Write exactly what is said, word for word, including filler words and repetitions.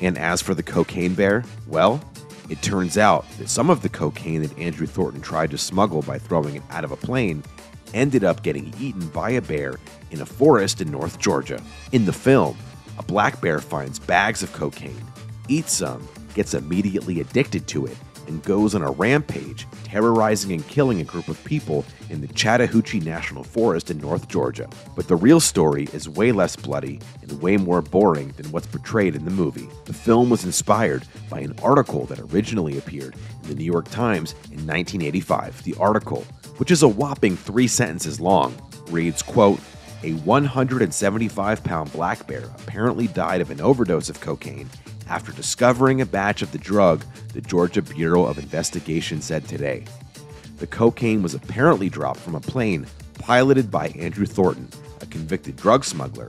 And as for the cocaine bear, well, it turns out that some of the cocaine that Andrew Thornton tried to smuggle by throwing it out of a plane ended up getting eaten by a bear in a forest in North Georgia. In the film, a black bear finds bags of cocaine, eats some, gets immediately addicted to it, and goes on a rampage, terrorizing and killing a group of people in the Chattahoochee National Forest in North Georgia. But the real story is way less bloody and way more boring than what's portrayed in the movie. The film was inspired by an article that originally appeared in the New York Times in nineteen eighty-five. The article, which is a whopping three sentences long, reads, quote, "A one hundred seventy-five pound black bear apparently died of an overdose of cocaine after discovering a batch of the drug, the Georgia Bureau of Investigation said today. The cocaine was apparently dropped from a plane piloted by Andrew Thornton, a convicted drug smuggler,